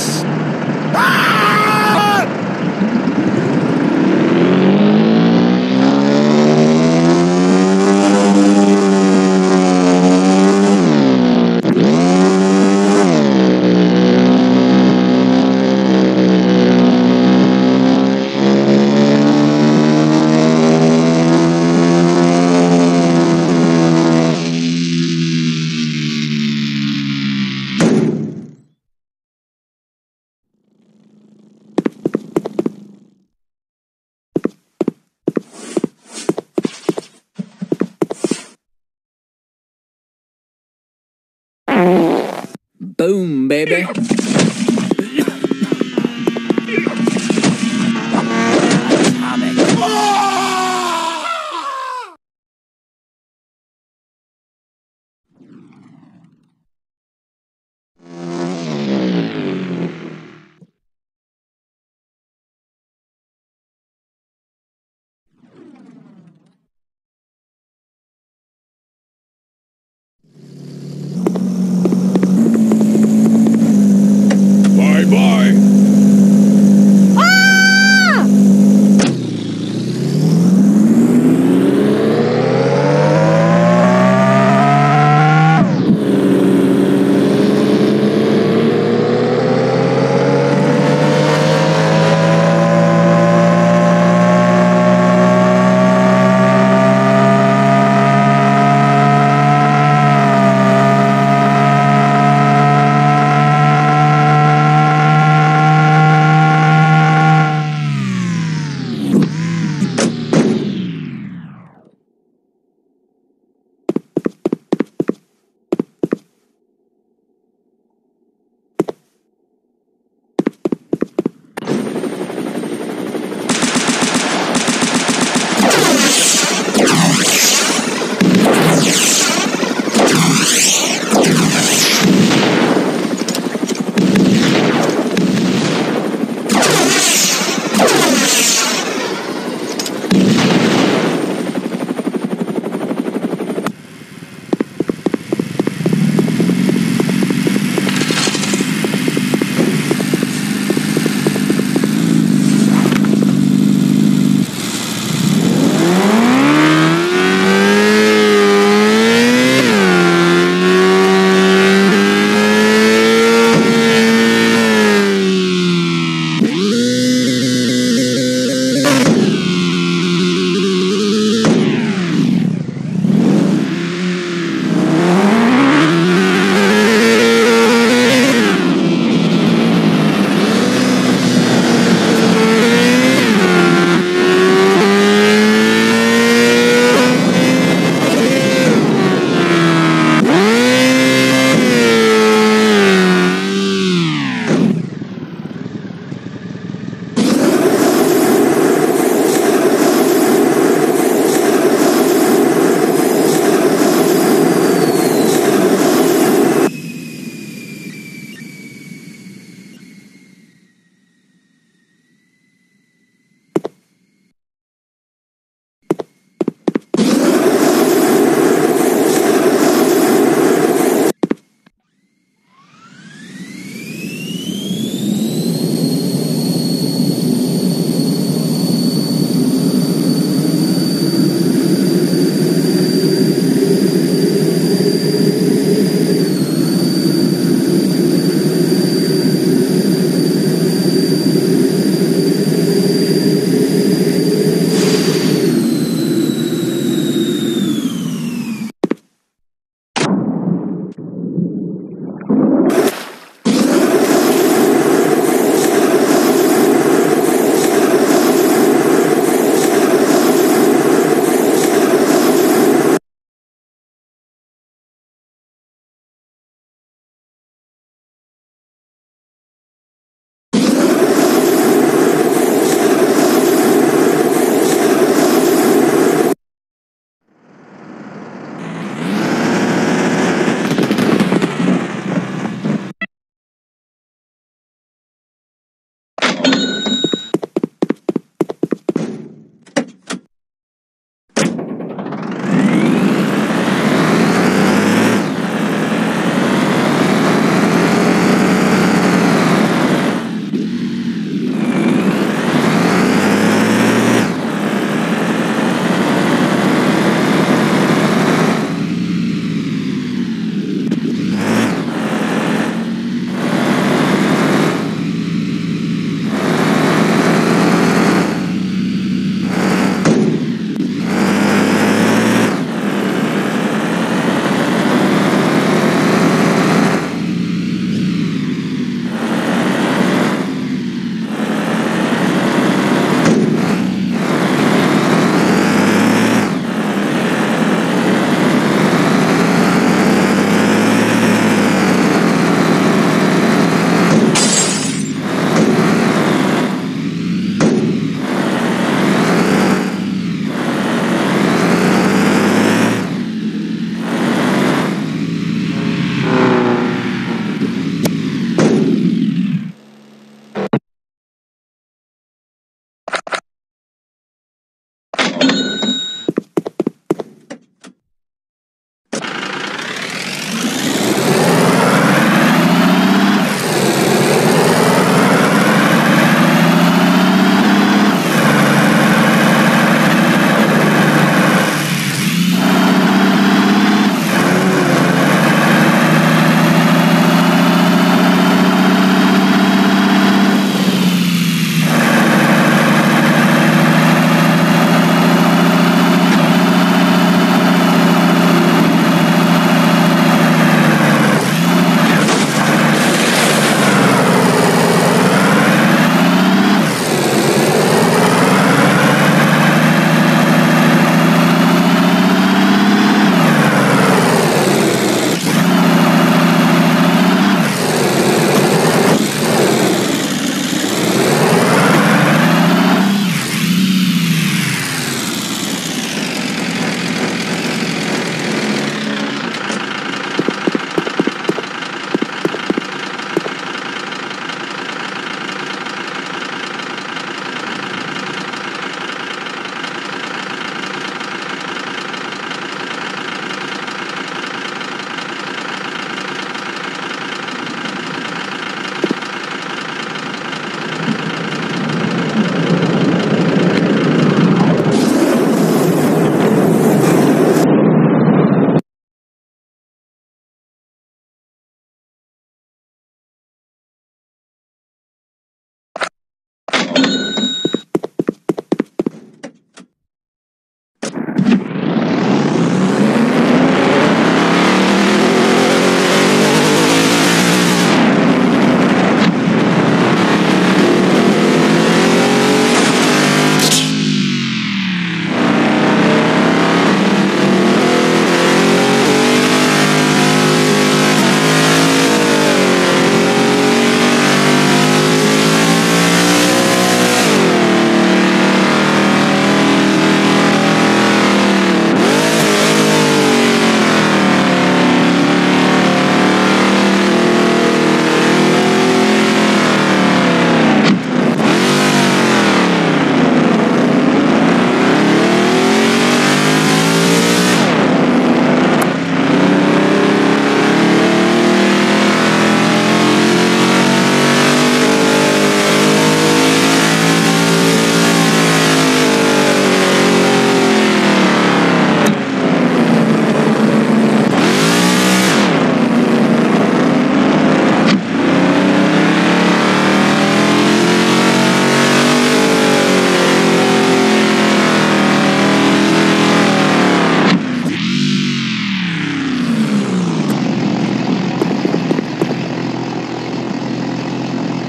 place. Boom, baby.